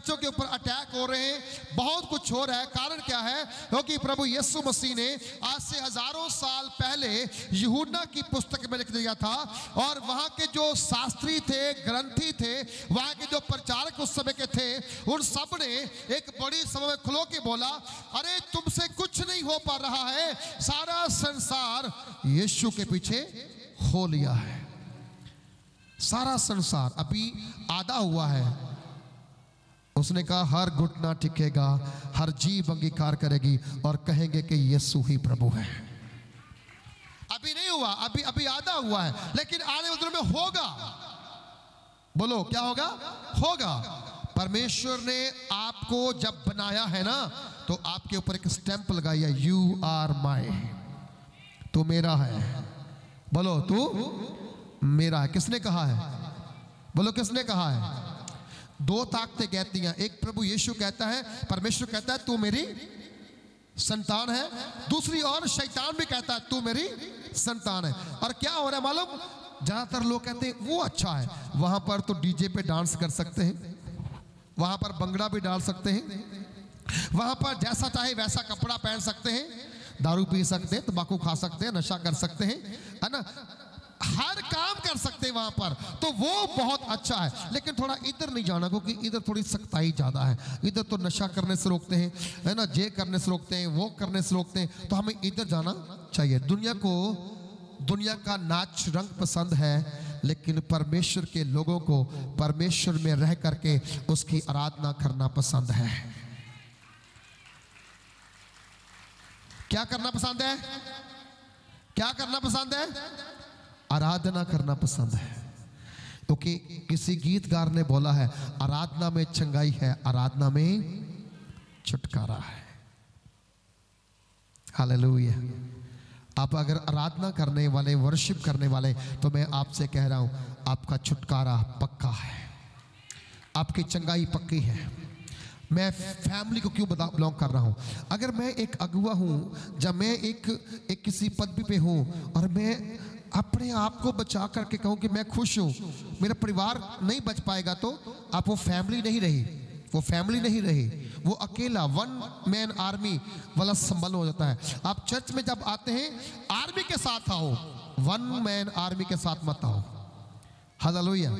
चर्चों के ऊपर अटैक हो रहे हैं, बहुत कुछ हो रहा है। कारण क्या है? क्योंकि प्रभु यीशु मसीह ने आज से हजारों साल पहले यूहन्ना की पुस्तक में लिख दिया था, और वहाँ के जो शास्त्री थे, ग्रंथी थे, वहाँ के जो प्रचारक उस समय के थे, उन सब ने एक बड़ी सभा में खुलो के बोला, अरे तुमसे कुछ नहीं हो पा रहा है, सारा संसार यीशु के पीछे हो लिया है। सारा संसार अभी आधा हुआ है। उसने कहा हर घुटना टिकेगा, हर जीव अंगीकार करेगी और कहेंगे कि यीशु ही प्रभु है। अभी नहीं हुआ, अभी अभी आधा हुआ है, लेकिन आने वाले दिनों में होगा। बोलो क्या होगा? होगा। परमेश्वर ने आपको जब बनाया है ना, तो आपके ऊपर एक स्टैंप लगाया, यू आर माई, तू मेरा है। बोलो तू मेरा है। किसने कहा है? बोलो किसने कहा है? दो ताकतें कहती हैं, एक प्रभु यीशु कहता है, परमेश्वर कहता है तू मेरी संतान है, दूसरी और शैतान भी कहता है तू मेरी संतान है। और क्या हो रहा है मालूम? ज्यादातर लोग कहते हैं वो अच्छा है, वहां पर तो डीजे पे डांस कर सकते हैं, वहां पर बंगड़ा भी डाल सकते हैं, वहां पर जैसा चाहे वैसा कपड़ा पहन सकते हैं, दारू पी सकते हैं, तंबाकू खा सकते हैं, नशा कर सकते हैं, है ना, हर काम कर सकते हैं वहां पर, तो वो बहुत अच्छा है। लेकिन थोड़ा इधर नहीं जाना, क्योंकि इधर थोड़ी सख्ताई ज्यादा है, इधर तो नशा करने से रोकते हैं, है ना, ये करने से रोकते हैं, वो करने से रोकते हैं, तो हमें इधर जाना चाहिए। दुनिया को दुनिया का नाच रंग पसंद है, लेकिन परमेश्वर के लोगों को परमेश्वर में रह करके उसकी आराधना करना पसंद है। क्या करना पसंद है? क्या करना पसंद है? आराधना करना पसंद है। क्योंकि किसी गीतकार ने बोला है, आराधना में चंगाई है, आराधना में छुटकारा है। हालेलुया। आप अगर आराधना करने वाले, वर्शिप करने वाले, तो मैं आपसे कह रहा हूं, आपका छुटकारा पक्का है, आपकी चंगाई पक्की है। मैं फैमिली को क्यों बिलोंग कर रहा हूँ? अगर मैं एक अगुआ हूँ, जब मैं एक किसी पद पे हूँ, और मैं अपने आप को बचा करके कहूँ कि मैं खुश हूँ, मेरा परिवार नहीं बच पाएगा, तो आप वो फैमिली नहीं रही, वो फैमिली नहीं रही, वो अकेला वन मैन आर्मी वाला संबल हो जाता है। आप चर्च में जब आते हैं, आर्मी के साथ आओ, वन मैन आर्मी के साथ मत आओ। हालेलुया।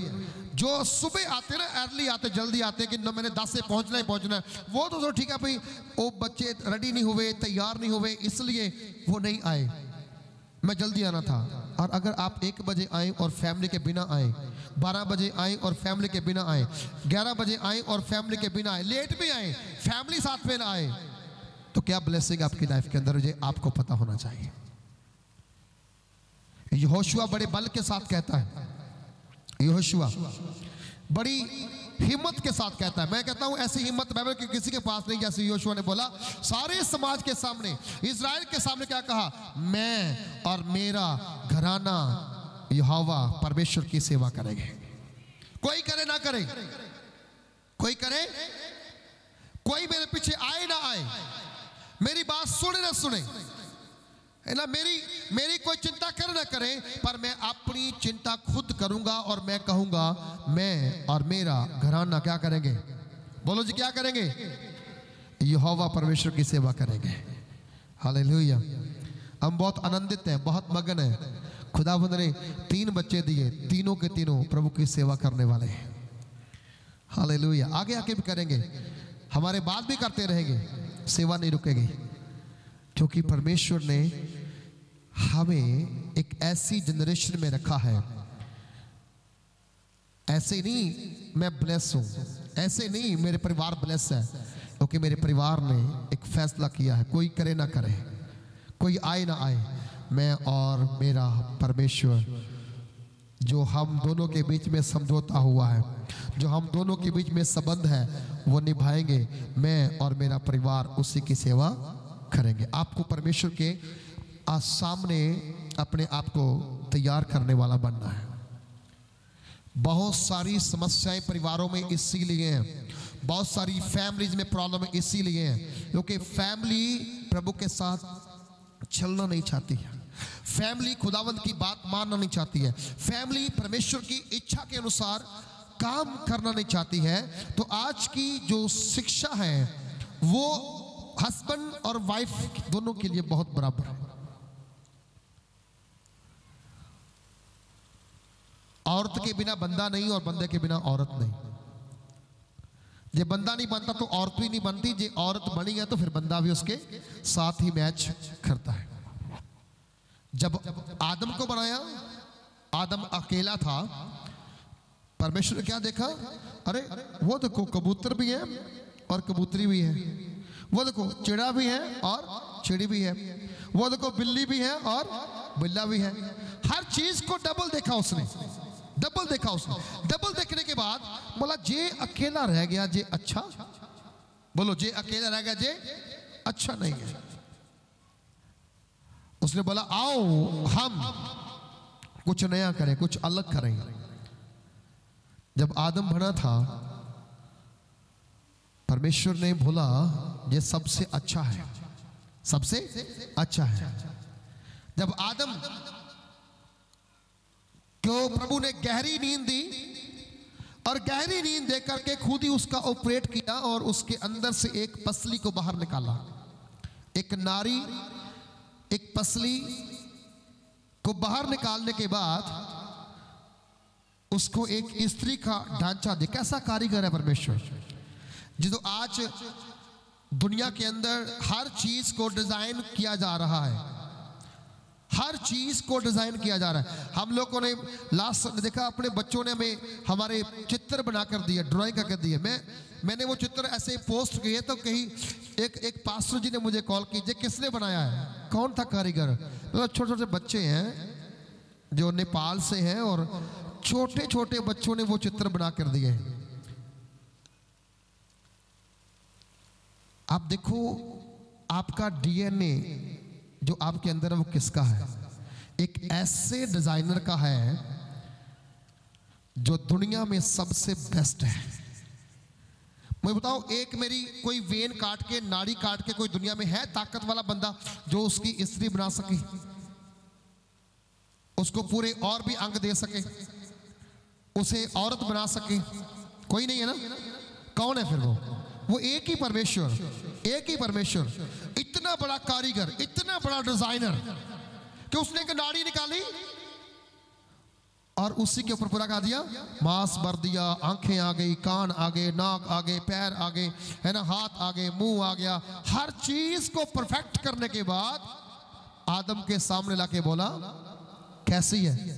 जो सुबह आते ना, अर्ली आते, जल्दी आते कि न मैंने 10 से पहुंचना ही पहुंचना, वो तो ठीक है भाई, वो बच्चे रेडी नहीं हुए, तैयार नहीं हुए, इसलिए वो नहीं आए, मैं जल्दी आना था। और अगर आप 1 बजे आए और फैमिली के बिना आए, 12 बजे आए और फैमिली के बिना आए, 11 बजे आए और फैमिली के बिना आए, लेट भी आए, फैमिली साथ में ना आए, तो क्या ब्लेसिंग आपकी लाइफ के अंदर, मुझे आपको पता होना चाहिए। यहोशुआ बड़े बल के साथ कहता है, यहोशुआ बड़ी हिम्मत के साथ कहता है, मैं कहता हूं ऐसी हिम्मत बाइबल के किसी के पास नहीं, जैसे यहोशुआ ने बोला सारे समाज के सामने, इजराइल के सामने क्या कहा, मैं और मेरा घराना यहोवा परमेश्वर की सेवा करेंगे। कोई करे ना करे, कोई करे, कोई मेरे पीछे आए ना आए, मेरी बात सुने ना सुने, है ना, मेरी कोई चिंता कर ना करें, पर मैं अपनी चिंता खुद करूंगा, और मैं कहूंगा मैं और मेरा घराना क्या करेंगे? बोलो जी क्या करेंगे? यहोवा परमेश्वर की सेवा करेंगे। हालेलुया। हम बहुत आनंदित हैं, बहुत मगन हैं। खुदावंद ने 3 बच्चे दिए, तीनों के तीनों प्रभु की सेवा करने वाले हैं। हालेलुया। आगे आके भी करेंगे, हमारे बाद भी करते रहेंगे, सेवा नहीं रुकेगी, क्योंकि परमेश्वर ने हमें एक ऐसी जनरेशन में रखा है। ऐसे नहीं मैं ब्लेस हूं, ऐसे नहीं मेरे परिवार ब्लेस है, क्योंकि मेरे परिवार ने एक फैसला किया है, कोई करे ना करे, कोई आए ना आए, मैं और मेरा परमेश्वर। जो हम दोनों के बीच में समझौता हुआ है, जो हम दोनों के बीच में संबंध है, वो निभाएंगे, मैं और मेरा परिवार उसी की सेवा करेंगे। आपको परमेश्वर के सामने अपने आप को तैयार करने वाला बनना है। बहुत सारी समस्याएं परिवारों में इसीलिए हैं, बहुत सारी फैमिलीज में प्रॉब्लम इसीलिए हैं, क्योंकि फैमिली प्रभु के साथ चलना नहीं चाहती है, फैमिली खुदावंद की बात मानना नहीं चाहती है, फैमिली परमेश्वर की इच्छा के अनुसार काम करना नहीं चाहती है, तो आज की जो शिक्षा है वो हस्बैंड और वाइफ दोनों के लिए बहुत बराबर है। औरत के बिना बंदा नहीं और बंदे के बिना औरत नहीं। जे बंदा नहीं बनता तो औरत भी नहीं बनती, जे औरत बनी है तो फिर बंदा भी उसके साथ ही मैच करता है। जब आदम को बनाया, आदम अकेला था, परमेश्वर ने क्या देखा, अरे वो देखो कबूतर भी है और कबूतरी भी है, वो देखो चिड़ा भी है और चिड़ी भी है, वो देखो बिल्ली भी है और बिल्ला भी है। हर चीज को डबल देखा उसने, डबल देखा उसने। डबल देखने के बाद बोला जे अकेला रह गया जे अच्छा, बोलो जे अकेला रह गया जे अच्छा नहीं है। उसने बोला आओ हम कुछ नया करें, कुछ अलग करें। जब आदम बना था परमेश्वर ने बोला ये सबसे अच्छा है, सबसे अच्छा है। जब आदम को प्रभु ने गहरी नींद दी और गहरी नींद देकर के खुद ही उसका ऑपरेट किया और उसके अंदर से एक पसली को बाहर निकाला। एक नारी एक पसली को बाहर निकालने के बाद उसको एक स्त्री का ढांचा दे। कैसा कारीगर है परमेश्वर, जो तो आज दुनिया के अंदर हर चीज को डिजाइन किया जा रहा है, हर चीज को डिजाइन किया जा रहा है। हम लोगों ने लास्ट देखा अपने बच्चों ने हमें हमारे चित्र बनाकर दिए, ड्राइंग करके दिए। मैंने वो चित्र ऐसे पोस्ट किए तो कहीं एक पास्टर जी ने मुझे कॉल कीजिए किसने बनाया है, कौन था कारीगर। मतलब तो छोटे छोटे बच्चे हैं जो नेपाल से हैं और छोटे छोटे बच्चों ने वो चित्र बना कर दिए। आप देखो आपका डीएनए जो आपके अंदर है वो किसका है, एक ऐसे डिजाइनर का है जो दुनिया में सबसे बेस्ट है। मुझे बताओ एक मेरी कोई वेन काट के नाड़ी काट के कोई दुनिया में है ताकत वाला बंदा जो उसकी स्त्री बना सके, उसको पूरे और भी अंग दे सके, उसे औरत बना सके? कोई नहीं है ना। कौन है फिर वो एक ही परमेश्वर, एक ही परमेश्वर। इतना बड़ा कारीगर, इतना बड़ा डिजाइनर कि उसने एक नाड़ी निकाली और उसी के ऊपर पूरा कर दिया, मांस भर दिया, आंखें आ गई, कान आ गए, नाक आ गए, पैर आ गए, है ना, हाथ आ गए, मुंह आ गया। हर चीज को परफेक्ट करने के बाद आदम के सामने लाके बोला कैसी है?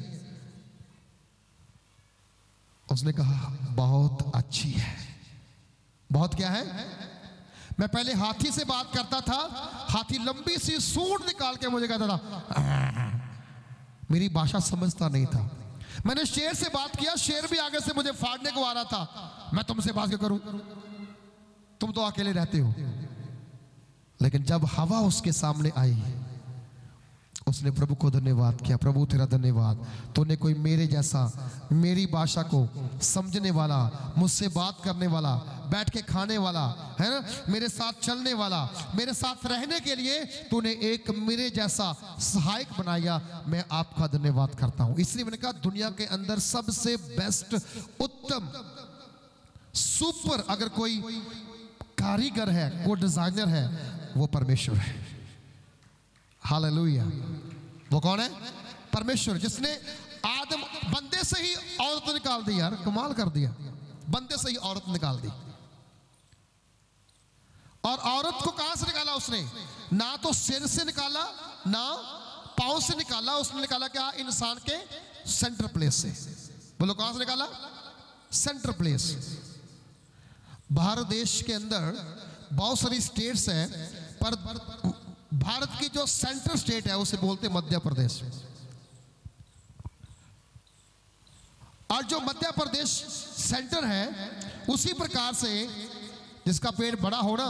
उसने कहा बहुत अच्छी है। बहुत क्या है? मैं पहले हाथी से बात करता था, हाथी लंबी सी सूंड निकाल के मुझे कहता था, मेरी भाषा समझता नहीं था। मैंने शेर से बात किया, शेर भी आगे से मुझे फाड़ने को आ रहा था, मैं तुमसे बात क्यों करूं, तुम तो अकेले रहते हो। लेकिन जब हवा उसके सामने आई उसने प्रभु को धन्यवाद किया, प्रभु तेरा धन्यवाद, तूने कोई मेरे जैसा, मेरी भाषा को समझने वाला, मुझसे बात करने वाला, बैठ के खाने वाला, है ना, मेरे साथ चलने वाला, मेरे साथ रहने के लिए तूने एक मेरे जैसा सहायक बनाया, मैं आपका धन्यवाद करता हूं। इसलिए मैंने कहा दुनिया के अंदर सबसे बेस्ट, उत्तम, सुपर अगर कोई कारीगर है, कोई डिजाइनर है, वो परमेश्वर है। हालेलुया। वो कौन है? परमेश्वर, जिसने आदम बंदे से ही औरत निकाल दी। यार कमाल कर दिया, बंदे से ही औरत निकाल दी। और औरत को कहां से निकाला उसने? ना तो सिर से निकाला ना पांव से निकाला, उसने निकाला क्या? इंसान के सेंटर प्लेस से। बोलो कहां से निकाला? Centre place. भारत देश के अंदर बहुत सारी स्टेट्स हैं, पर भारत की जो सेंट्रल स्टेट है उसे बोलते मध्य प्रदेश। और जो मध्य प्रदेश सेंटर है उसी प्रकार से जिसका पेट बड़ा हो ना,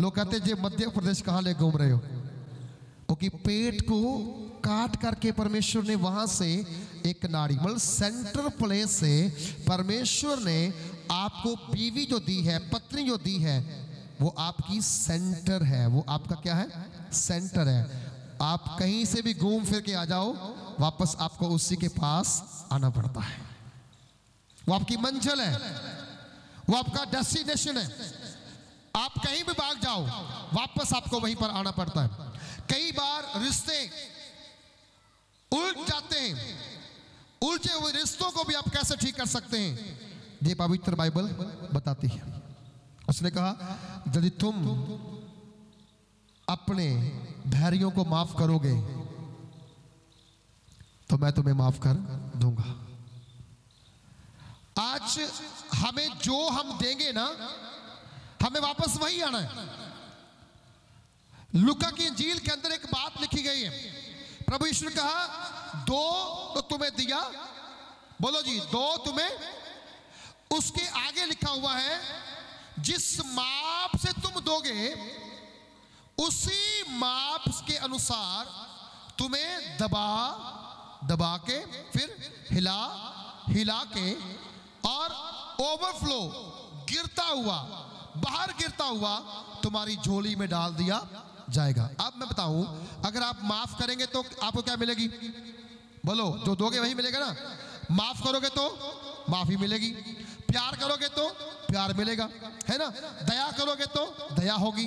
लोग कहते हैं जे मध्य प्रदेश कहां ले घूम रहे हो, क्योंकि पेट को काट करके परमेश्वर ने वहां से एक नाड़ी, मतलब सेंट्रल प्लेस से परमेश्वर ने आपको बीवी जो दी है, पत्नी जो दी है, वो आपकी सेंटर है, वो आपका क्या है? सेंटर है। आप कहीं से भी घूम फिर के आ जाओ, वापस आपको उसी के पास आना पड़ता है। वो आपकी मंजिल है, वो आपका डेस्टिनेशन है। आप कहीं भी भाग जाओ वापस आपको वहीं पर आना पड़ता है। कई बार रिश्ते उलझ जाते हैं, उलझे हुए रिश्तों को भी आप कैसे ठीक कर सकते हैं ये पवित्र बाइबल बताती है। उसने कहा यदि तुम अपने बैरियों को माफ करोगे तो मैं तुम्हें माफ कर दूंगा। आज हमें जो हम देंगे ना, हमें वापस वही आना है। लुका की इंजील के अंदर एक बात लिखी गई है, प्रभु यीशु ने कहा दो तो तुम्हें दिया, बोलो जी दो तुम्हें। उसके आगे लिखा हुआ है जिस माप से तुम दोगे उसी माप के अनुसार तुम्हें दबा दबा के फिर हिला हिला के और ओवरफ्लो गिरता हुआ बाहर गिरता हुआ तुम्हारी झोली में डाल दिया जाएगा। अब मैं बताऊं अगर आप माफ करेंगे तो आपको क्या मिलेगी, बोलो जो दोगे वही मिलेगा ना। माफ करोगे तो माफी मिलेगी, प्यार करोगे तो प्यार मिलेगा, है ना। दया करोगे तो दया होगी,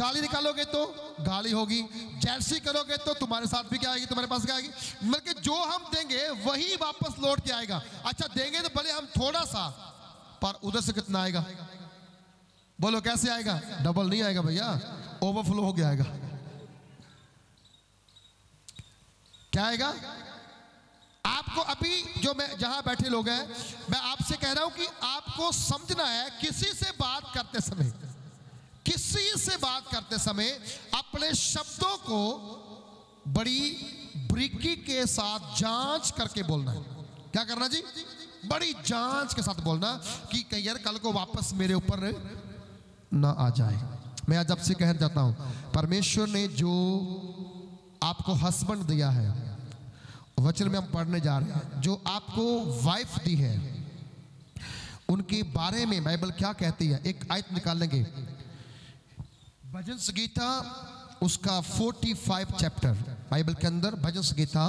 गाली निकालोगे तो गाली होगी, जेलसी करोगे तो तुम्हारे साथ भी क्या आएगी, तुम्हारे पास क्या आएगी। मतलब जो हम देंगे वही वापस लौट के आएगा। अच्छा देंगे तो भले हम थोड़ा सा, पर उधर से कितना आएगा, बोलो कैसे आएगा, डबल नहीं आएगा भैया, ओवरफ्लो हो गया आएगा। क्या आएगा आपको अभी जो मैं जहां बैठे लोग हैं, मैं आपसे कह रहा हूं कि आपको समझना है किसी से बात करते समय अपने शब्दों को बड़ी बारीकी के साथ जांच करके बोलना है। क्या करना जी, बड़ी जांच के साथ बोलना कि कहीं यार कल को वापस मेरे ऊपर ना आ जाए। मैं आज आपसे कहना चाहता हूं परमेश्वर ने जो आपको हस्बैंड दिया है, वचन में हम पढ़ने जा रहे हैं, जो आपको वाइफ दी है उनके बारे में बाइबल क्या कहती है, एक आयत निकालेंगे भजन संगीता उसका 45 चैप्टर, बाइबल के अंदर भजन संगीता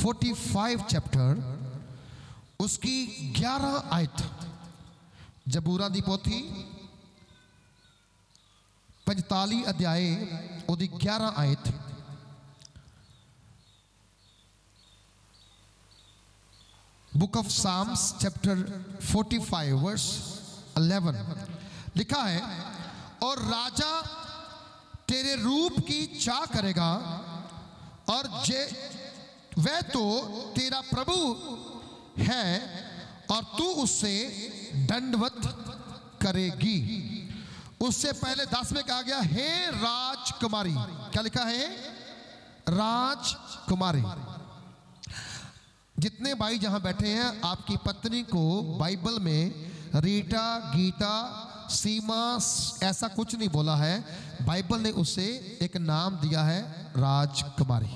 45 चैप्टर उसकी 11 आयत, जबूरा दी पोथी 45 अध्याय उदी 11 आयत, book of Psalms chapter 45 verse 11 लिखा है और राजा तेरे रूप की चाह करेगा और वह तो तेरा प्रभु है और तू उससे दंडवत करेगी। उससे पहले 10 में कहा गया हे राजकुमारी, क्या लिखा है राजकुमारी। जितने भाई जहां बैठे हैं आपकी पत्नी को बाइबल में रीटा, गीता, सीमा ऐसा कुछ नहीं बोला है, बाइबल ने उसे एक नाम दिया है राजकुमारी।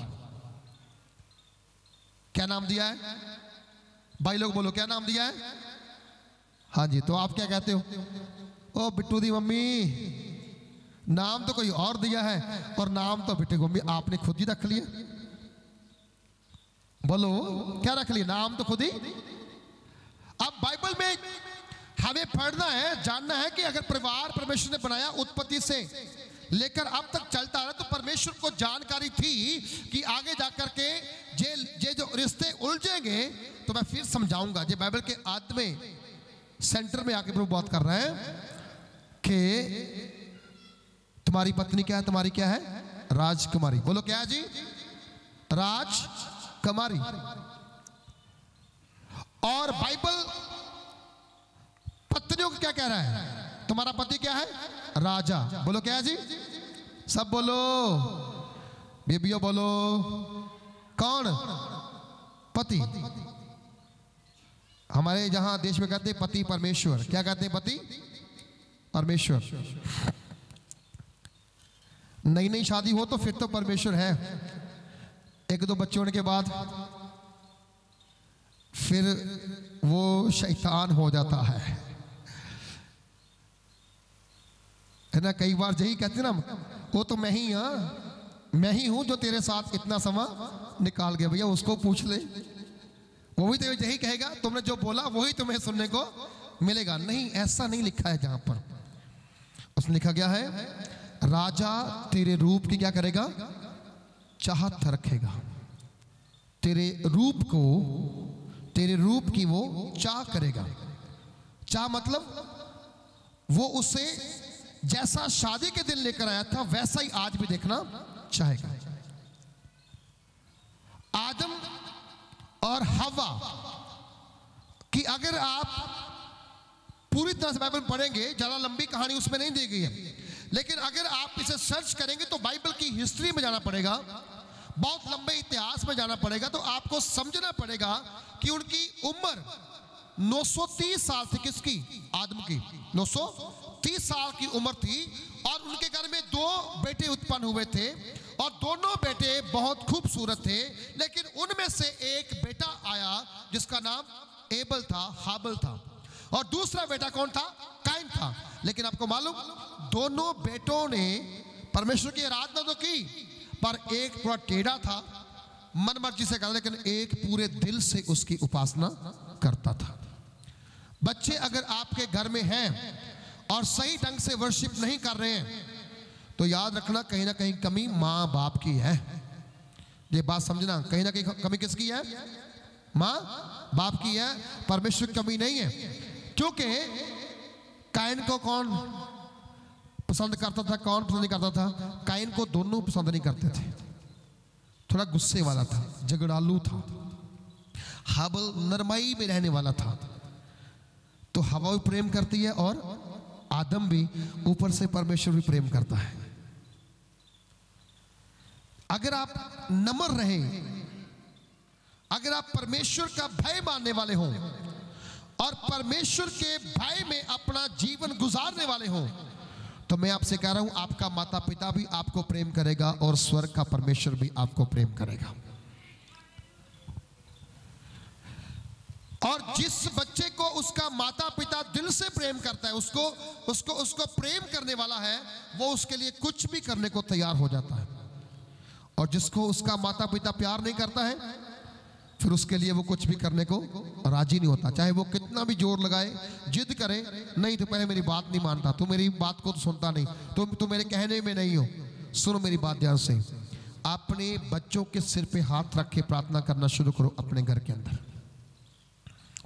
क्या नाम दिया है भाई लोग, बोलो क्या नाम दिया है। हाँ जी, तो आप क्या कहते हो, ओ बिट्टू दी मम्मी नाम तो कोई और दिया है और नाम तो बिट्टू मम्मी आपने खुद ही रख लिया। बोलो क्या रख लिया, नाम तो खुद ही। अब बाइबल में हमें पढ़ना है, जानना है कि अगर परिवार परमेश्वर ने बनाया उत्पत्ति से लेकर अब तक चलता रहा तो परमेश्वर को जानकारी थी कि आगे जाकर के ये जो रिश्ते उलझेंगे तो मैं फिर समझाऊंगा। ये बाइबल के आद में सेंटर में आके प्रभु बात कर रहे हैं कि तुम्हारी पत्नी क्या है, तुम्हारी क्या है राजकुमारी। बोलो क्या है जी राजकुमारी। और बाइबल पत्नियों को क्या कह रहा है, तुम्हारा पति क्या है राजा। बोलो क्या है जी, सब बोलो बेबियों बोलो, कौन पति। हमारे यहां देश में कहते हैं पति परमेश्वर, क्या कहते हैं पति परमेश्वर। नई नई शादी हो तो फिर तो परमेश्वर है, एक दो बच्चे होने के बाद फिर वो शैतान हो जाता है ना। कई बार यही कहते ना, वो तो मैं ही हूं जो तेरे साथ इतना समय निकाल गया। भैया उसको पूछ ले, वो भी तो यही कहेगा तुमने जो बोला वही तुम्हें सुनने को मिलेगा। नहीं, ऐसा नहीं लिखा है। जहां पर उसमें लिखा गया है राजा तेरे रूप की क्या करेगा, चाहत रखेगा। तेरे रूप को, तेरे रूप की वो चाह करेगा। चाह मतलब वो उसे जैसा शादी के दिन लेकर आया था वैसा ही आज भी देखना चाहेगा। आदम और हवा कि अगर आप पूरी तरह से बाइबल पढ़ेंगे, ज्यादा लंबी कहानी उसमें नहीं दी गई है, लेकिन अगर आप इसे सर्च करेंगे तो बाइबल की हिस्ट्री में जाना पड़ेगा, बहुत लंबे इतिहास में जाना पड़ेगा। तो आपको समझना पड़ेगा कि उनकी उम्र 930 साल थी। किसकी? आदम की। 930 साल की उम्र थी और उनके घर में 2 बेटे उत्पन्न हुए थे और दोनों बेटे बहुत खूबसूरत थे, लेकिन उनमें से एक बेटा आया जिसका नाम एबल था, हाबिल था, और दूसरा बेटा कौन था? कैन था। लेकिन आपको मालूम दोनों बेटों ने परमेश्वर की आराधना तो की, पर एक थोड़ा टेढ़ा था, मनमर्जी से करता, लेकिन एक पूरे दिल से उसकी उपासना करता था। बच्चे अगर आपके घर में हैं और सही ढंग से वर्शिप नहीं कर रहे हैं तो याद रखना कहीं ना कहीं कमी माँ बाप की है। ये बात समझना, कहीं ना कहीं कमी किसकी है? माँ बाप की है, परमेश्वर की कमी नहीं है। क्योंकि कायन को कौन पसंद करता था, कौन पसंद नहीं करता था? कायन को दोनों पसंद नहीं करते थे। थोड़ा गुस्से वाला था, झगड़ालू था। हाबिल नरमाई में रहने वाला था। तो हवा भी प्रेम करती है और आदम भी, ऊपर से परमेश्वर भी प्रेम करता है। अगर आप नम्र रहे, अगर आप परमेश्वर का भय मानने वाले हों और परमेश्वर के भय में अपना जीवन गुजारने वाले हों, तो मैं आपसे कह रहा हूं आपका माता पिता भी आपको प्रेम करेगा और स्वर्ग का परमेश्वर भी आपको प्रेम करेगा। और जिस बच्चे को उसका माता पिता दिल से प्रेम करता है, उसको उसको उसको प्रेम करने वाला है, वो उसके लिए कुछ भी करने को तैयार हो जाता है। और जिसको उसका माता पिता प्यार नहीं करता है, फिर उसके लिए वो कुछ भी करने को राजी नहीं होता, चाहे वो कितना भी जोर लगाए, जिद करे। नहीं तो पहले मेरी बात नहीं मानता, तू मेरी बात को तो सुनता नहीं, तुम मेरे कहने में नहीं हो। सुनो मेरी बात ध्यान से, अपने बच्चों के सिर पे हाथ रख के प्रार्थना करना शुरू करो। अपने घर के अंदर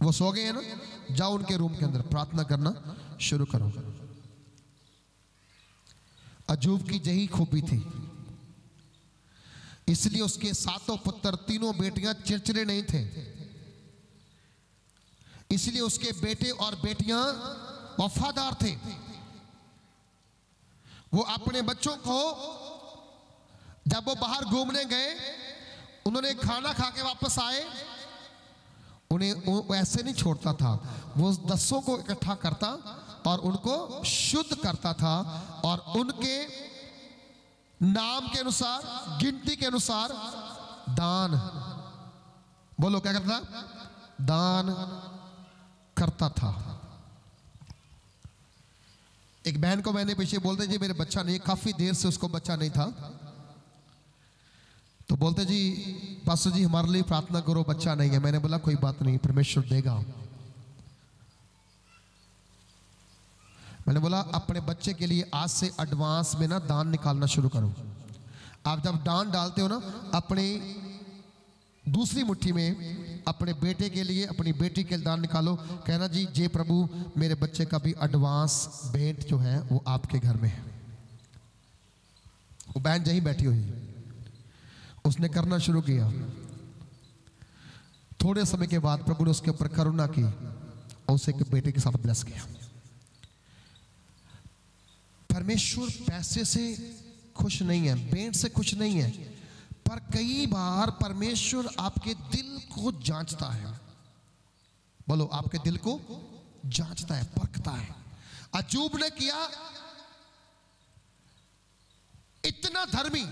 वो सो गए हैं ना, जाओ उनके रूम के अंदर प्रार्थना करना शुरू करो। अजूब की यही खूबी थी, इसलिए उसके 7 पुत्र, 3 बेटियां चिड़चिड़े नहीं थे। इसलिए उसके बेटे और बेटियां वफादार थे। वो अपने बच्चों को जब वो बाहर घूमने गए, उन्होंने खाना खा के वापस आए, उन्हें ऐसे नहीं छोड़ता था, वो 10 को इकट्ठा करता और उनको शुद्ध करता था और उनके नाम के अनुसार, गिनती के अनुसार दान, बोलो क्या करता था? दान करता था। एक बहन को मैंने पीछे बोलते जी मेरे बच्चा नहीं, काफी देर से उसको बच्चा नहीं था, तो बोलते जी पास्टर जी हमारे लिए प्रार्थना करो, बच्चा नहीं है। मैंने बोला कोई बात नहीं, परमेश्वर देगा। मैंने बोला अपने बच्चे के लिए आज से एडवांस में ना दान निकालना शुरू करो। आप जब दान डालते हो ना, अपने दूसरी मुट्ठी में अपने बेटे के लिए, अपनी बेटी के लिए दान निकालो, कहना जी जय प्रभु मेरे बच्चे का भी एडवांस भेंट जो है वो आपके घर में है। वो बहन यहीं बैठी हुई, उसने करना शुरू किया। थोड़े समय के बाद प्रभु ने उसके ऊपर करुणा की और उसे एक बेटे के साथ ब्लेस किया। परमेश्वर पैसे से खुश नहीं है, भेंट से खुश नहीं है, पर कई बार परमेश्वर आपके दिल को जांचता है। बोलो आपके दिल को जांचता है, परखता है। अजूब ने किया, इतना धर्मी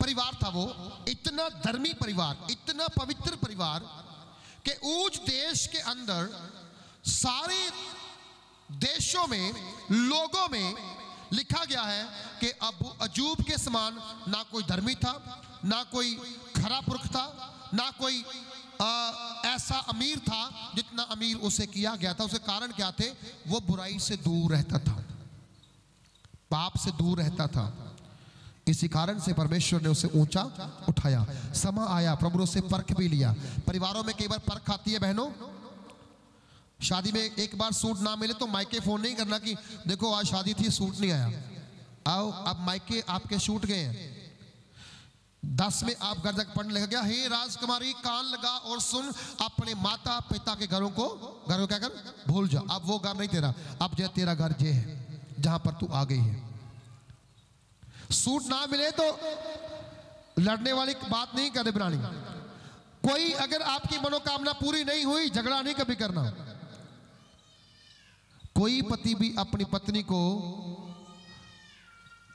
परिवार था वो, इतना धर्मी परिवार, इतना पवित्र परिवार कि ऊज देश के अंदर सारे देशों में, लोगों में लिखा गया है कि अब अजूब के समान ना कोई धर्मी था, ना कोई खरा पुरख था, ना कोई ऐसा अमीर था जितना अमीर उसे किया गया था। उसे कारण क्या थे? वो बुराई से दूर रहता था, पाप से दूर रहता था, इसी कारण से परमेश्वर ने उसे ऊंचा उठाया। समा आया, प्रभु उसे परख भी लिया। परिवारों में कई बार परख आती है बहनों, शादी में एक बार सूट ना मिले तो मायके फोन नहीं करना कि देखो आज शादी थी सूट नहीं आया, आओ अब मायके आपके सूट गए हैं। 10 में आप घर तक पढ़ने लग गया, हे राजकुमारी कान लगा और सुन, अपने माता पिता के घरों क्या कर भूल जा, अब वो घर नहीं तेरा, अब जो तेरा घर जे है जहां पर तू आ गई है। सूट ना मिले तो लड़ने वाली बात नहीं करे बनानी, कोई अगर आपकी मनोकामना पूरी नहीं हुई झगड़ा नहीं कभी करना। कोई पति भी अपनी पत्नी को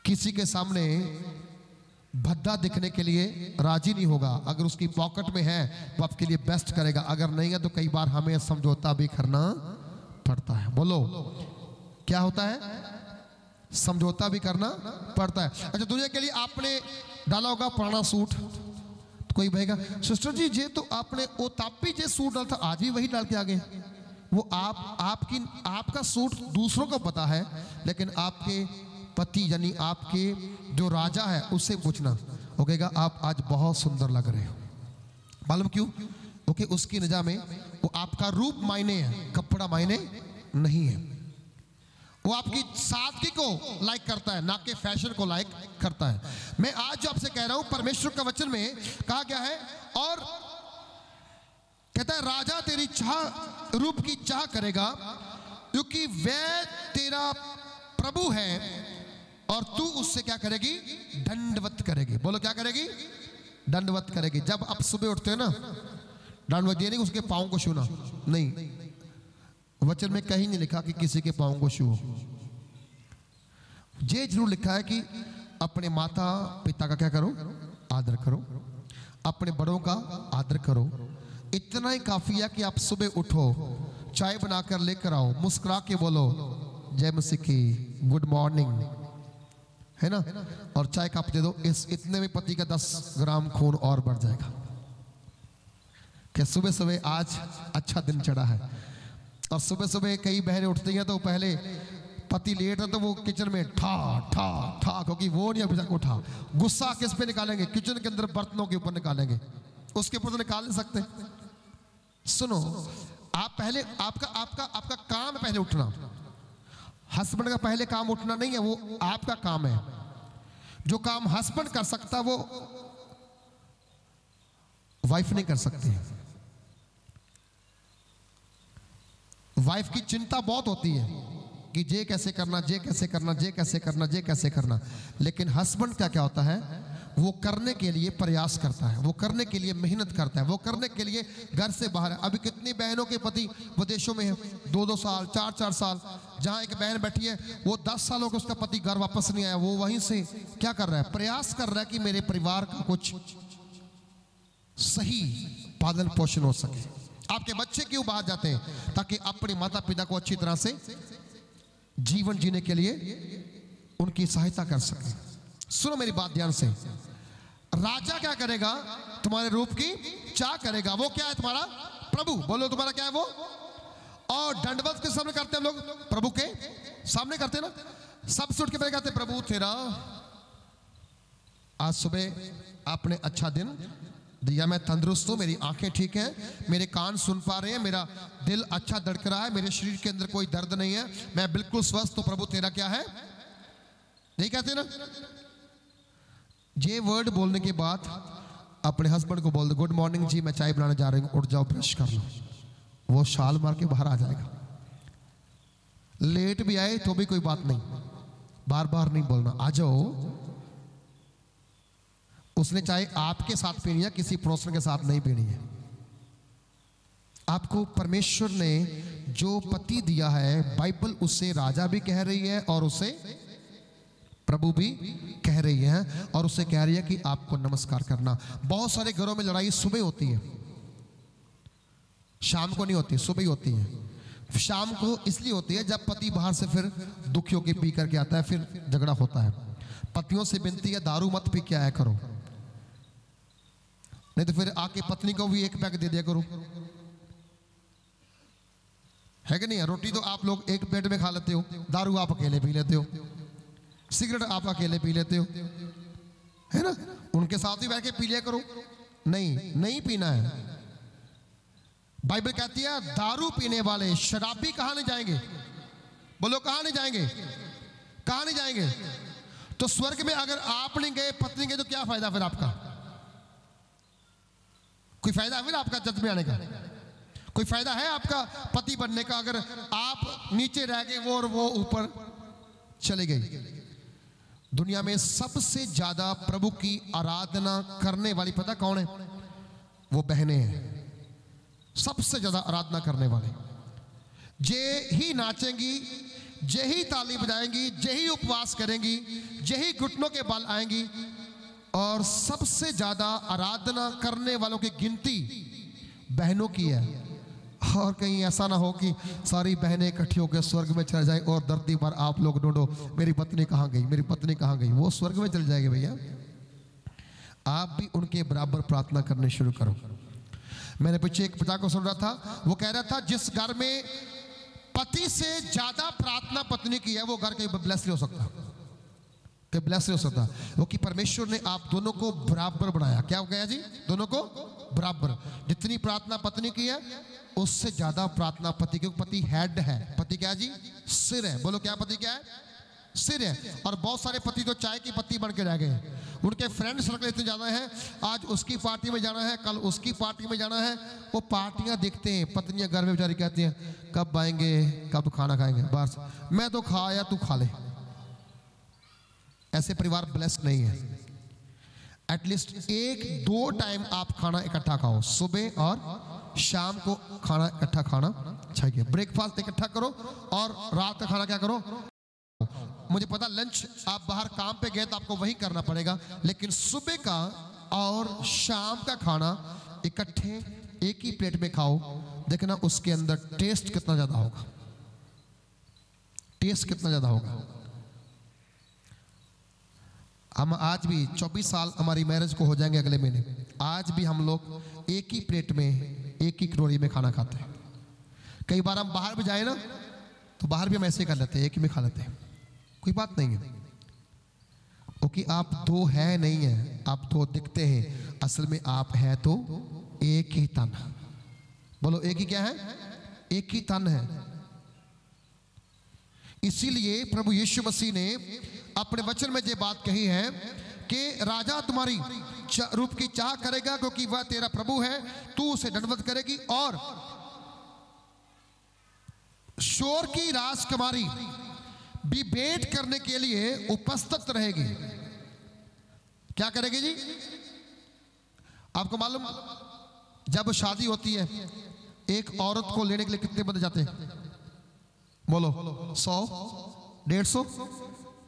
किसी के सामने भद्दा दिखने के लिए राजी नहीं होगा। अगर उसकी पॉकेट में है तो आपके लिए बेस्ट करेगा, अगर नहीं है तो कई बार हमें समझौता भी करना पड़ता है। बोलो क्या होता है? समझौता भी करना पड़ता है। अच्छा दूसरे के लिए आपने डाला होगा पुराना सूट, तो कोई भाईगा सिस्टर जी जे तो आपने वो तापी जे सूट डाला था आज भी वही डाल के आ गए। वो आपका सूट दूसरों को पता है, लेकिन आपके पति यानी आपके जो राजा है उससे पूछना, वो कहेगा आप आज बहुत सुंदर लग रहे हो। मालूम क्यों? क्योंकि उसकी निगाह में वो आपका रूप मायने है, कपड़ा मायने नहीं है। वो आपकी सादगी को लाइक करता है, ना कि फैशन को लाइक करता है। मैं आज जो आपसे कह रहा हूं, परमेश्वर का वचन में कहा गया है और कहता है राजा तेरी चाह, रूप की चाह करेगा, क्योंकि वह तेरा प्रभु है और तू उससे क्या करेगी? दंडवत करेगी। बोलो क्या करेगी? दंडवत करेगी। जब आप सुबह उठते हो ना, दंडवत ये नहीं उसके पांव को छूना, नहीं, वचन में कहीं नहीं लिखा कि किसी के पांव को छूओ। ये जरूर लिखा है कि अपने माता पिता का क्या करो? आदर करो, अपने बड़ों का आदर करो। इतना ही काफी है कि आप सुबह उठो, चाय बनाकर लेकर आओ, मुस्कुरा के बोलो जय मसीह की, गुड मॉर्निंग, है ना? और चाय कप दे दो, इस इतने में पति का 10 ग्राम खून और बढ़ जाएगा कि सुबह सुबह आज अच्छा दिन चढ़ा है। और सुबह सुबह कई बहनें उठती हैं तो पहले पति लेट है तो वो किचन में ठा ठा ठा, क्योंकि वो नहीं अभी तक उठा। गुस्सा किस पे निकालेंगे? किचन के अंदर बर्तनों के ऊपर निकालेंगे, उसके ऊपर तो निकाल नहीं सकते। सुनो, आप पहले आपका आपका आपका काम पहले उठना, हस्बैंड का पहले काम उठना नहीं है, वो आपका काम है। जो काम हस्बैंड कर सकता वो वाइफ नहीं कर सकती। वाइफ की चिंता बहुत होती है कि जे कैसे करना, जे कैसे करना, जे कैसे करना, जे कैसे करना। लेकिन हस्बैंड का क्या होता है? वो करने के लिए प्रयास करता है, वो करने के लिए मेहनत करता है, वो करने के लिए घर से बाहर है। अभी कितनी बहनों के पति विदेशों में है, 2-2 साल, 4-4 साल। जहाँ एक बहन बैठी है वो 10 साल हो गए, उसका पति घर वापस नहीं आया, वो वहीं से क्या कर रहा है? प्रयास कर रहा है कि मेरे परिवार का कुछ सही पालन पोषण हो सके। आपके बच्चे क्यों बाहर जाते हैं? ताकि अपने माता पिता को अच्छी तरह से जीवन जीने के लिए उनकी सहायता कर सके। सुनो मेरी बात ध्यान से, राजा क्या करेगा? तुम्हारे रूप की चाह करेगा। वो क्या है? तुम्हारा प्रभु। बोलो तुम्हारा क्या है वो? और दंडवत के सामने करते हम लोग, प्रभु के सामने करते ना, सब सुट के पहले कहते प्रभु तेरा आज सुबह आपने अच्छा दिन दिया, मैं तंदुरुस्त हूँ, मेरी आंखें ठीक हैं, मेरे कान सुन पा रहे हैं, मेरा दिल अच्छा धड़क रहा है, मेरे शरीर के अंदर कोई दर्द नहीं है, मैं बिल्कुल स्वस्थ हूँ, प्रभु तेरा क्या है, नहीं कहते ना? ये वर्ड बोलने के बाद अपने हस्बैंड को बोल दो, गुड मॉर्निंग जी मैं चाय बनाने जा रही हूँ, उठ जाओ ब्रश कर लो, वो शाल मार के बाहर आ जाएगा। लेट भी आए तो भी कोई बात नहीं, बार बार नहीं बोलना आ जाओ। उसने चाय आपके साथ पीनी है, किसी पड़ोसन के साथ नहीं पीनी है। आपको परमेश्वर ने जो पति दिया है, बाइबल उसे राजा भी कह रही है और उसे प्रभु भी कह रही है, और उसे कह रही है कि आपको नमस्कार करना। बहुत सारे घरों में लड़ाई सुबह होती है, शाम को नहीं होती, सुबह होती है। शाम को इसलिए होती है जब पति बाहर से फिर दुखियों के पी करके आता है, फिर झगड़ा होता है। पतियों से विनती है दारू मत पी के आया करो, नहीं तो फिर आके पत्नी को भी एक पैक दे दिया करो, है कि नहीं है? रोटी तो आप लोग एक प्लेट में खा लेते हो, दारू आप अकेले पी लेते हो, सिगरेट आप अकेले पी लेते हो, है ना? उनके साथ भी बैठ के पी लिया करो। नहीं, नहीं पीना है। बाइबल कहती है दारू पीने वाले शराबी कहाँ नहीं जाएंगे? बोलो कहाँ नहीं जाएंगे? कहाँ नहीं जाएंगे? तो स्वर्ग में अगर आप नहीं गए, पत्नी गए, तो क्या फायदा फिर आपका? कोई फायदा है फिर आपका जज्बे आने का? कोई फायदा है आपका पति बनने का अगर आप नीचे रह गए वो और वो ऊपर चले गए? दुनिया में सबसे ज्यादा प्रभु की आराधना करने वाली पता कौन है? वो बहनें हैं, सबसे ज्यादा आराधना करने वाले। जे ही नाचेंगी, जे ही ताली बजाएंगी, जे ही उपवास करेंगी, जे ही घुटनों के बल आएंगी। और सबसे ज्यादा आराधना करने वालों की गिनती बहनों की है। और कहीं ऐसा ना हो कि सारी बहनें इकट्ठी होकर स्वर्ग में चले जाए और धरती पर आप लोग ढूंढो मेरी पत्नी कहाँ गई, मेरी पत्नी कहाँ गई। वो स्वर्ग में चले जाएगी। भैया आप भी उनके बराबर प्रार्थना करने शुरू करो। मैंने पीछे एक पिता को सुन रहा था, वो कह रहा था जिस घर में पति से ज्यादा प्रार्थना पत्नी की है वो घर कहीं ब्लेस नहीं हो सकता, कहीं ब्लेस नहीं हो सकता। वो कि परमेश्वर ने आप दोनों को बराबर बनाया। क्या हो गया जी? दोनों को बराबर। जितनी प्रार्थना पत्नी की है उससे ज्यादा प्रार्थना पति, क्योंकि पति हेड है। पति क्या जी? सिर है। बोलो क्या पति क्या है? सिर है। और बहुत सारे पति तो चाय की पत्ती बन के रह गए, उनके फ्रेंड सर्कल इतने ज्यादा है, आज उसकी पार्टी में जाना है, कल उसकी पार्टी में जाना है। वो पार्टियां देखते हैं, पत्नियां घर में बेचारी कहती हैं कब आएंगे, कब खाना खाएंगे, बस मैं तो खा आया तू खा ले। ऐसे परिवार ब्लेस्ड नहीं है। एटलीस्ट एक दो टाइम आप खाना इकट्ठा खाओ, सुबह और शाम को खाना इकट्ठा खाना चाहिए। ब्रेकफास्ट इकट्ठा करो और रात का खाना क्या करो? मुझे पता लंच आप बाहर काम पे गए तो आपको वही करना पड़ेगा, लेकिन सुबह का और शाम का खाना इकट्ठे एक ही प्लेट में खाओ। देखना उसके अंदर टेस्ट कितना ज्यादा होगा, टेस्ट कितना ज्यादा होगा। हम आज भी 24 साल हमारी मैरिज को हो जाएंगे अगले महीने, आज भी हम लोग एक ही प्लेट में, एक ही कटोरी में खाना खाते हैं। कई बार हम बाहर भी जाए ना तो बाहर भी हम ऐसे कर लेते हैं, एक ही में खा लेते हैं। कोई बात नहीं है। ओके, आप दो है नहीं है, आप दो दिखते हैं, असल में आप है तो एक ही तन। बोलो एक ही क्या है? एक ही तन है। इसीलिए प्रभु यीशु मसीह ने अपने वचन में ये बात कही है कि राजा तुम्हारी रूप की चाह करेगा, क्योंकि वह तेरा प्रभु है, तू उसे दंडवत करेगी। और शोर की राजकुमारी भी भेंट करने के लिए उपस्थित रहेगी। क्या करेगी जी? आपको मालूम जब शादी होती है एक औरत को लेने के लिए कितने बंदे जाते हैं? बोलो 100, 150,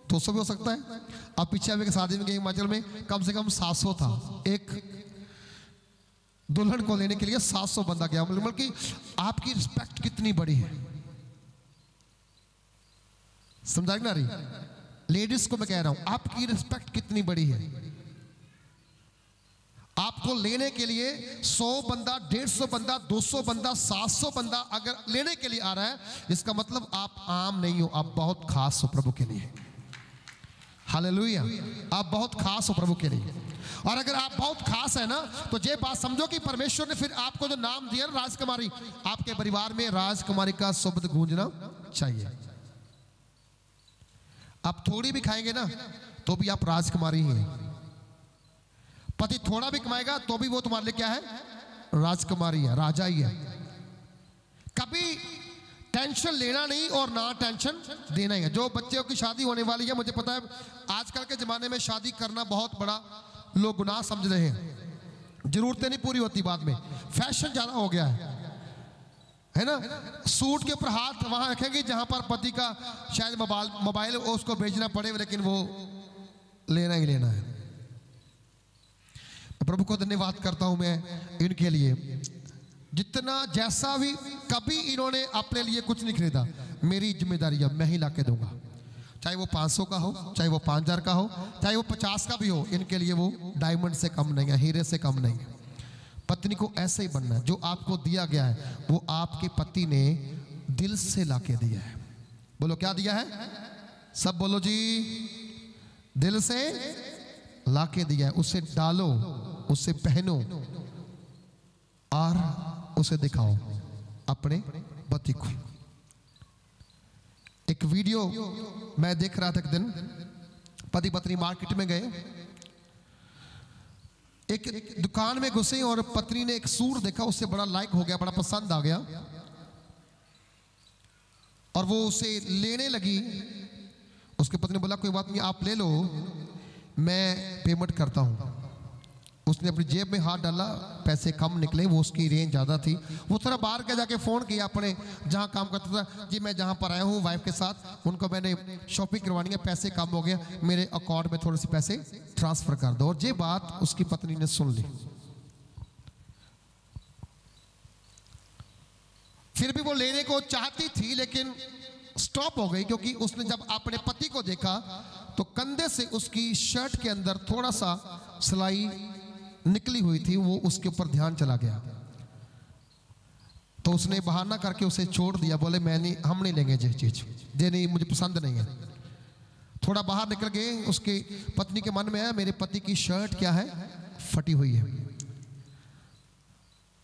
200 भी हो सकता है। अब पीछे अभी के शादी में गए हिमाचल में कम से कम 700 था। एक दुल्हन को लेने के लिए 700 बंदा गया। मतलब कि आपकी रिस्पेक्ट कितनी बड़ी है, समझा ना रही? लेडीज को मैं कह रहा हूं, आपकी रिस्पेक्ट कितनी बड़ी है। आपको लेने के लिए 100 बंदा, 150 बंदा, 250 बंदा, 700 बंदा अगर लेने के लिए आ रहा है, इसका मतलब आप आम नहीं हो, आप बहुत खास हो प्रभु के लिए। हालेलुया, आप बहुत खास हो प्रभु के लिए। और अगर आप बहुत खास है ना तो ये बात समझो कि परमेश्वर ने फिर आपको जो नाम दिया राजकुमारी, आपके परिवार में राजकुमारी का शब्द गूंजना चाहिए। आप थोड़ी भी खाएंगे ना तो भी आप राजकुमारी हैं। पति थोड़ा भी कमाएगा तो भी वो तुम्हारे लिए क्या है? राजकुमारी है, राजा ही है। कभी टेंशन लेना नहीं और ना टेंशन देना ही है। जो बच्चों की शादी होने वाली है, मुझे पता है आजकल के जमाने में शादी करना बहुत बड़ा लोग गुनाह समझ रहे हैं। जरूरतें नहीं पूरी होती, बाद में फैशन ज्यादा हो गया है ना? सूट के ऊपर हाथ वहां रखेंगे जहां पर पति का शायद मोबाइल उसको भेजना पड़े, लेकिन वो लेना ही लेना है। प्रभु को धन्यवाद करता हूं मैं इनके लिए। जितना जैसा भी कभी इन्होंने अपने लिए कुछ नहीं खरीदा, मेरी जिम्मेदारी है, मैं ही लाके दूंगा। चाहे वो 500 का हो, चाहे वो 5000 का हो, चाहे वो 50 का भी हो, इनके लिए वो डायमंड से कम नहीं है, हीरे से कम नहीं है। पत्नी को ऐसे ही बनना है। जो आपको दिया गया है वो आपके पति ने दिल से लाके दिया है। बोलो क्या दिया है, सब बोलो जी, दिल से लाके दिया है। उसे डालो, उसे पहनो और उसे दिखाओ अपने पति को। एक वीडियो मैं देख रहा था, एक दिन पति पत्नी मार्केट में गए, एक दुकान में घुसे और पत्नी ने एक सूट देखा, उससे बड़ा लाइक हो गया, बड़ा पसंद आ गया और वो उसे लेने लगी। उसके पत्नी ने बोला कोई बात नहीं, आप ले लो, मैं पेमेंट करता हूं। उसने अपनी जेब में हाथ डाला, पैसे कम निकले, वो उसकी रेंज ज़्यादा थी। वो थोड़ा बाहर के जाके फ़ोन किया अपने जहाँ काम करता था, जी मैं जहाँ पर आया हूँ वाइफ के साथ, उनको मैंने शॉपिंग करवानी है, पैसे कम हो गया, मेरे अकाउंट में थोड़े से पैसे ट्रांसफ़र कर दो। और ये बात उसकी पत्नी ने सुन ली, फिर भी वो लेने को चाहती थी लेकिन स्टॉप हो गई, क्योंकि उसने जब अपने पति को देखा तो कंधे से उसकी शर्ट के अंदर थोड़ा सा सिलाई निकली हुई थी, वो उसके ऊपर ध्यान चला गया। तो उसने बहाना करके उसे छोड़ दिया, बोले मैं नहीं, हम नहीं लेंगे ये चीज, ये नहीं, मुझे पसंद नहीं है। थोड़ा बाहर निकल गए, उसके पत्नी के मन में आया मेरे पति की शर्ट क्या है, फटी हुई है।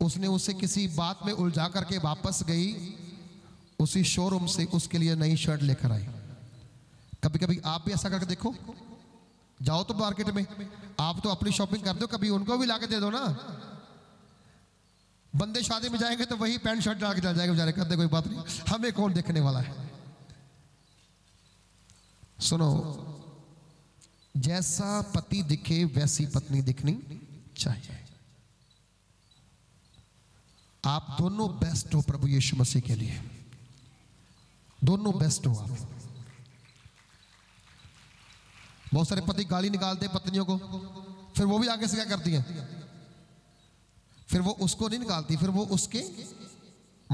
उसने उसे किसी बात में उलझा करके वापस गई, उसी शोरूम से उसके लिए नई शर्ट लेकर आई। कभी कभी आप भी ऐसा करके देखो, जाओ तो मार्केट में, आप तो अपनी शॉपिंग कर दो, कभी उनको भी लाके दे दो ना। बंदे शादी में जाएंगे तो वही पैंट शर्ट डाल के चल जाएंगे बेचारे, कहते कोई बात नहीं, हमें कौन देखने वाला है। सुनो, जैसा पति दिखे वैसी पत्नी दिखनी चाहिए। आप दोनों बेस्ट हो प्रभु यीशु मसीह के लिए, दोनों बेस्ट हो आप। बहुत सारे पति गाली निकालते हैं पत्नियों को, फिर वो भी आगे से क्या करती हैं, फिर वो उसको नहीं निकालती, फिर वो उसके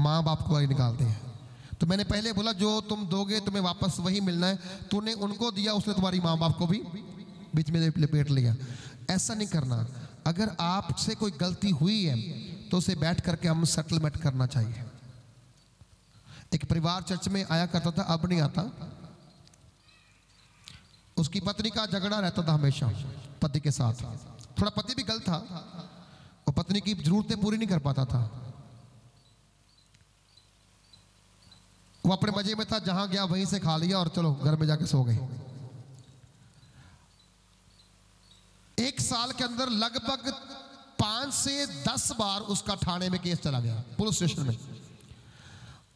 माँ बाप को गाली निकालते हैं। तो मैंने पहले बोला जो तुम दोगे तुम्हें वापस वही मिलना है। तूने उनको दिया, उसने तुम्हारी माँ बाप को भी बीच में लपेट लिया। ऐसा नहीं करना। अगर आपसे कोई गलती हुई है तो उसे बैठ करके हम सेटलमेंट करना चाहिए। एक परिवार चर्च में आया करता था, अब नहीं आता। उसकी पत्नी का झगड़ा रहता था हमेशा पति के साथ, थोड़ा पति भी गलत था और पत्नी की जरूरतें पूरी नहीं कर पाता था। वो अपने मजे में था, जहां गया वहीं से खा लिया और चलो घर में जाके सो गए। 1 साल के अंदर लगभग 5 से 10 बार उसका थाने में केस चला गया, पुलिस स्टेशन में।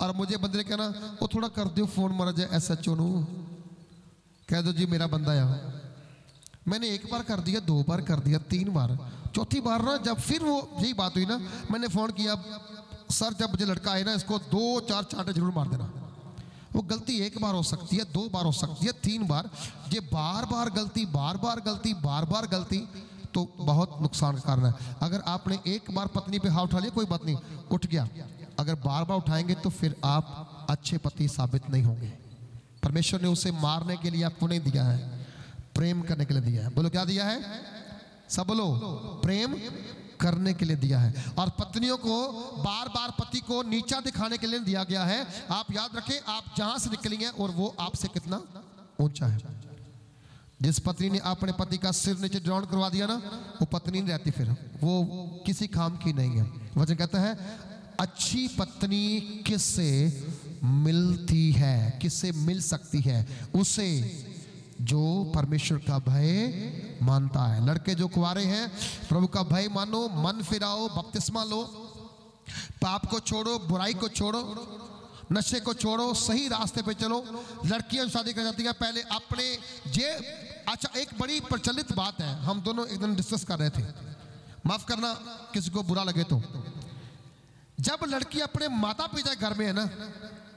और मुझे बंदे ने कहना वो थोड़ा कर दो फोन महाराज SHO नू, कह दो जी मेरा बंदा यहाँ। मैंने 1 बार कर दिया, 2 बार कर दिया, 3 बार, 4थी बार ना जब फिर वो यही बात हुई ना, मैंने फ़ोन किया सर जब मुझे लड़का आए ना इसको 2-4 चांटे जरूर मार देना। वो गलती 1 बार हो सकती है, 2 बार हो सकती है, 3 बार, ये बार बार गलती तो बहुत नुकसान का कारण है। अगर आपने 1 बार पत्नी पर हाथ उठा लिया कोई बात नहीं, उठ गया, अगर बार बार उठाएंगे तो फिर आप अच्छे पति साबित नहीं होंगे। परमेश्वर ने उसे मारने के लिए आपको नहीं दिया है, प्रेम करने के लिए दिया है। बोलो क्या दिया है, सब बोलो, प्रेम करने के लिए दिया है। और पत्नियों को बार बार पति को नीचा दिखाने के लिए दिया गया है। आप याद रखें, आप जहां से निकली हैं और वो आपसे कितना ऊंचा है। जिस पत्नी ने अपने पति का सिर नीचे डाउन करवा दिया ना, वो पत्नी नहीं रहती, फिर वो किसी काम की नहीं है। वचन कहता है अच्छी पत्नी किससे मिलती है, किससे मिल सकती है, उसे जो परमेश्वर का भय मानता है। लड़के जो कुंवारे हैं, प्रभु का भय मानो, मन फिराओ, बपतिस्मा लो, पाप को छोड़ो, बुराई को छोड़ो, नशे को छोड़ो, सही रास्ते पे चलो। लड़कियां शादी कर जाती हैं पहले अपने ये। अच्छा, एक बड़ी प्रचलित बात है, हम दोनों एक दिन डिस्कस कर रहे थे, माफ करना किसी को बुरा लगे तो, जब लड़की अपने माता पिता घर में है ना